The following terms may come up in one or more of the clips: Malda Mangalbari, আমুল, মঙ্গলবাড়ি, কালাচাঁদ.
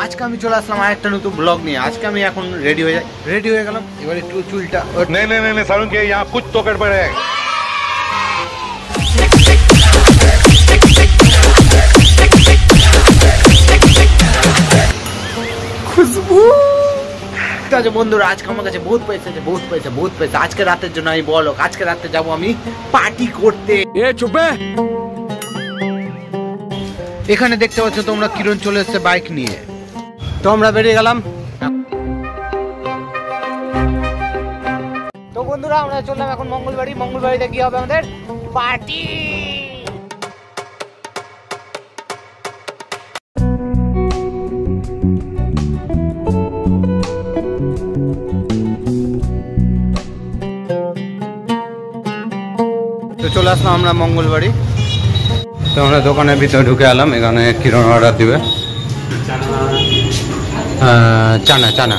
आज के चले आसलम आरेकटा नतुन ब्लग नहीं। आज के रेडी हो जाए, रेडी हो गेलाम। एबार एकटु चुलटा नहीं नहीं नहीं सारुन के यहाँ कुछ तो गड़बड़ है। বন্ধুরা আজকে আমার কাছে বহুত পয়সা। আজকে রাতের জন্য আমি বলক, আজকে রাতে যাব আমি পার্টি করতে। এ চুপে, এখানে দেখতে পাচ্ছ তোমরা কিরণ চলে এসেছে বাইক নিয়ে। তো আমরা বেরিয়ে গেলাম। তো বন্ধুরা আমরা চললাম এখন মঙ্গলবাড়ি। মঙ্গলবাড়িতে গিয়ে হবে আমাদের পার্টি। चले आसलाम मंगलबाड़ी। तो दोकान भीतर ढुके आलम। एखाने किरण अर्डर दिबे चाना चाना।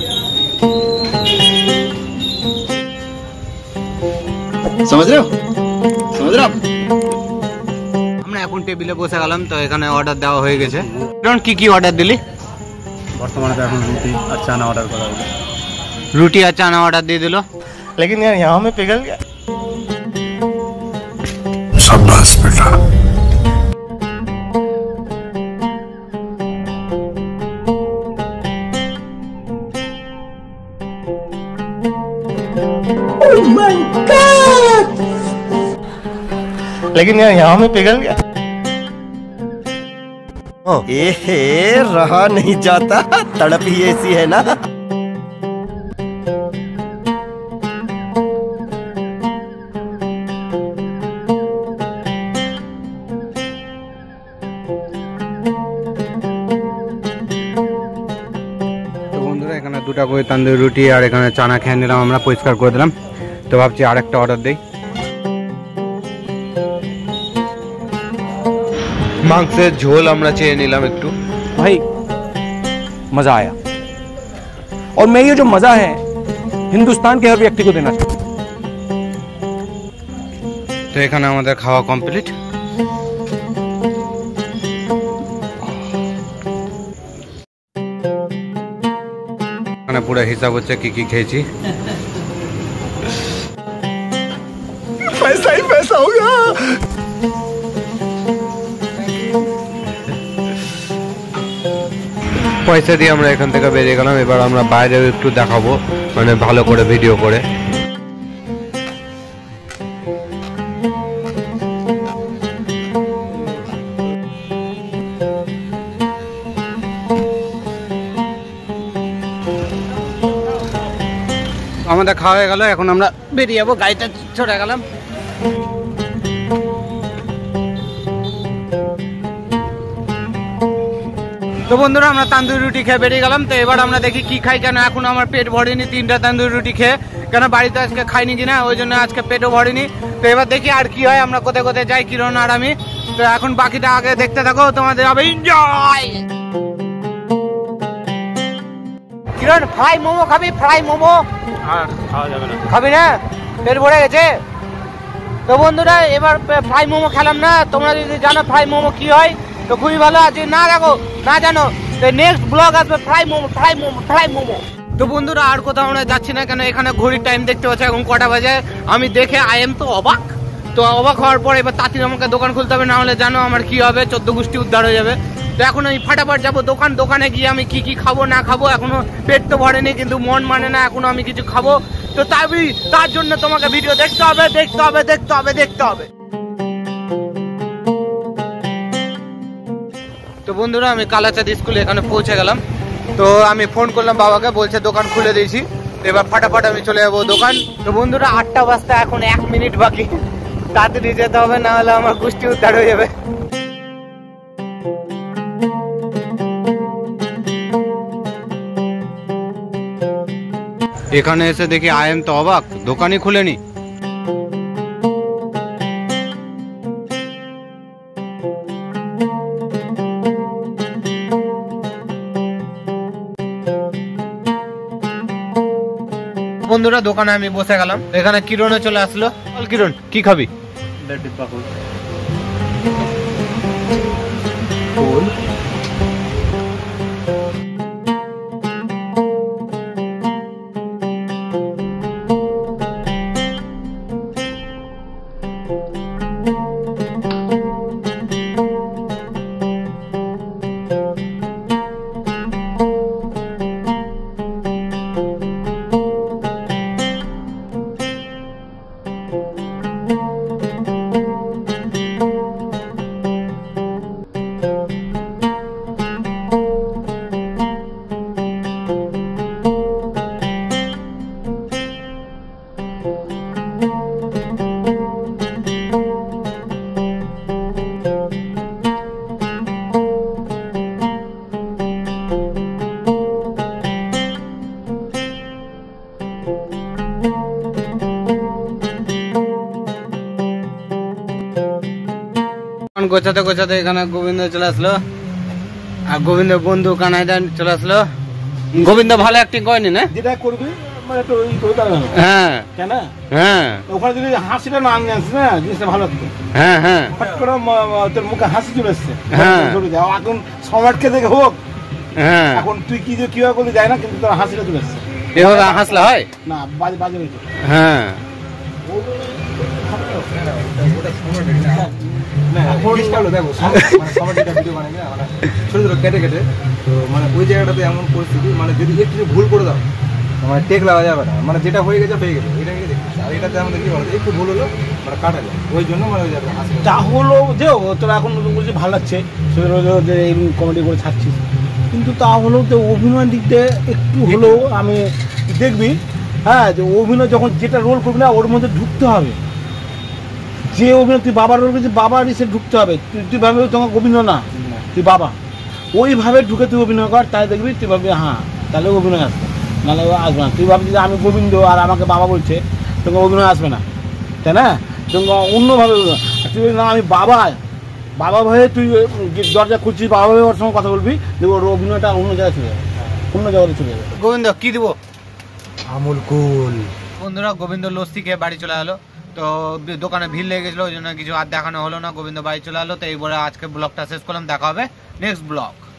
समझ रहे हो हमने एखन टेबिले बसे गेलाम। तो एखाने अर्डर देওয়া হয়ে গেছে। किरण की अर्डर दिली? बर्तमाने तो एखन रुटी और चाना अर्डर करा हलो। रुटी और चाना अर्डर दिए दिलो। लेकिन यार यहाँ में पिघल गया। लेकिन यार यहाँ में पिघल गया। ए रहा नहीं जाता, तड़प ही ऐसी है ना। দুটা করে তন্দুরি রুটি আর এখানে চানা খেয়ে নিলাম আমরা, পরিষ্কার করে দিলাম। তো ভাবছি আরেকটা অর্ডার দেই। মাংসের ঝোল আমরা চেয়ে নিলাম একটু। ভাই মজা आया। और मैं ये जो मजा है हिंदुस्तान के हर व्यक्ति को देना चाहता हूं। तो এখানে আমাদের খাওয়া কমপ্লিট। पूरा हिसाब होता है कि खेची पैसा ही पैसा होगा। पैसा दिए আমরা এখান থেকে বেরিয়ে গেলাম। এবার আমরা বাইরে একটু দেখাবো, মানে ভালো করে ভিডিও করে। আমাদের খাওয়া হয়ে গেল, এখন আমরা বেরিয়ে যাব। গাড়িটা ছড়া গেলাম। তো বন্ধুরা আমরা তন্দুরি রুটি খেয়ে বেরিয়ে গেলাম। তো এবার আমরা দেখি কি খাই, কেন এখন আমার পেট ভরেনি তিনটা তন্দুরি রুটি খেয়ে। কেন বাড়িতে আজকে খাইনি কিনা, ওই জন্য আজকে পেটও ভরেনি। তো এবার দেখি আর কি হয়, আমরা কোথায় কোথায় যাই কিরণ আর আমি। তো এখন বাকিটা আগে দেখতে থাকো, তোমাদের হবে এনজয়। কিরণ ফ্রাই মোমো খাবি? ফ্রাই মোমো খাবি না, পেট ভরে গেছে। তো বন্ধুরা এবার ফ্রাই মোমো খেলাম না। তোমরা যদি জানো ফ্রাই মোমো কি হয় তো খুবই ভালো, আর যদি না দেখো না জানো তো নেক্সট ব্লগ আসবে ফ্রাই মোমো। তো বন্ধুরা আর কোথাও আমরা যাচ্ছি না, কেন এখানে ঘড়ির টাইম দেখতে পাচ্ছ এখন কটা বাজে। আমি দেখে আই এম তো অবাক। তো অবাক হওয়ার পর এবার তাড়াতাড়ি আমাকে দোকান খুলতে হবে, না হলে জানো আমার কি হবে, 14 গুষ্টি উদ্ধার হয়ে যাবে। তো এখন আমি ফাটাফাট যাবো দোকানে গিয়ে আমি কি কি খাবো না খাবো। এখনো পেট তো ভরেনি, কিন্তু মন মানে না এখনো আমি কিছু খাবো। তো তার জন্য তোমাকে ভিডিও দেখতে হবে। তো বন্ধুরা আমি কালাচাঁদ স্কুলে এখানে পৌঁছে গেলাম। তো আমি ফোন করলাম বাবাকে, বলছে দোকান খুলে দিয়েছি। এবার ফাটাফাট আমি চলে যাবো দোকান। তো বন্ধুরা 8টা বাজতে এখন 1 মিনিট বাকি, তাড়াতাড়ি যেতে হবে, না হলে আমার গুষ্টি উদ্ধার হয়ে যাবে। এখানে এসে দেখি আই এম তো অবাক, দোকানই খুলেনি। বন্ধুরা দোকানে আমি বসে গেলাম। এখানে কিরণও চলে আসলো। বল কিরণ কি খাবি? গোছাতে গোছাতে এখানে গোবিন্দ চলে আসলো। আর গোবিন্দ বন্ধু কানাইদা চলে আসলো। গোবিন্দ ভালো অ্যাক্টিং করেনি না, যেটা করবি মানে তো ওই কথা না। হ্যাঁ কেন? হ্যাঁ ওখানে যদি হাসিটা না আনছ না জিনিসটা ভালো হতো। হ্যাঁ হ্যাঁ ফট করে তোর মুখে হাসি চলে আসছে। হ্যাঁ এখন সমাজকে দেখে হোক। হ্যাঁ এখন তুই কি যে কিবা করতে যায় না, কিন্তু তোর হাসিটা চলে আসছে। এভাবে হাসলা হয় না, বাজে বাজে হইতো। হ্যাঁ ভালো লাগছে কমেডি করে ছাড়ছিস, কিন্তু তা হলেও তো অভিনয় দিক দিয়ে একটু হলেও আমি দেখবি। হ্যাঁ যে অভিনয় যখন যেটা রোল করবি না, ওর মধ্যে ঢুকতে হবে। যে অভিনয় তুই বাবার রোল করছিস, বাবার এসে ঢুকতে হবে। তুই ভাবি তোমার গোবিন্দ না, তুই বাবা, ওইভাবে ঢুকে তুই অভিনয় কর, তাই দেখবি তুই ভাববি হ্যাঁ তাহলে অভিনয় আসবে, নাহলে আসবে না। তুই ভাববি যে আমি গোবিন্দ আর আমাকে বাবা বলছে, তোমার অভিনয় আসবে না, তাই না? তোমার অন্যভাবে তুই না আমি বাবা, বাবা ভাবে তুই দরজা খুঁজছিস, বাবা ভাবে ওর সঙ্গে কথা বলবি, দেখবি ওর অভিনয়টা অন্য জায়গায় চলে যাবে, অন্য জায়গাতে চলে যাবে। গোবিন্দ কী দেবো? আমুল কুল। বন্ধুরা গোবিন্দ লস্যি খেয়ে বাড়ি চলে গেলো। তো দোকানে ভিড় লেগে গেছিলো, ওই জন্য কিছু আর দেখানো হলো না। গোবিন্দ বাড়ি চলে গেলো। তো এইবারে আজকে ব্লগটা শেষ করলাম। দেখা হবে নেক্সট ব্লগ।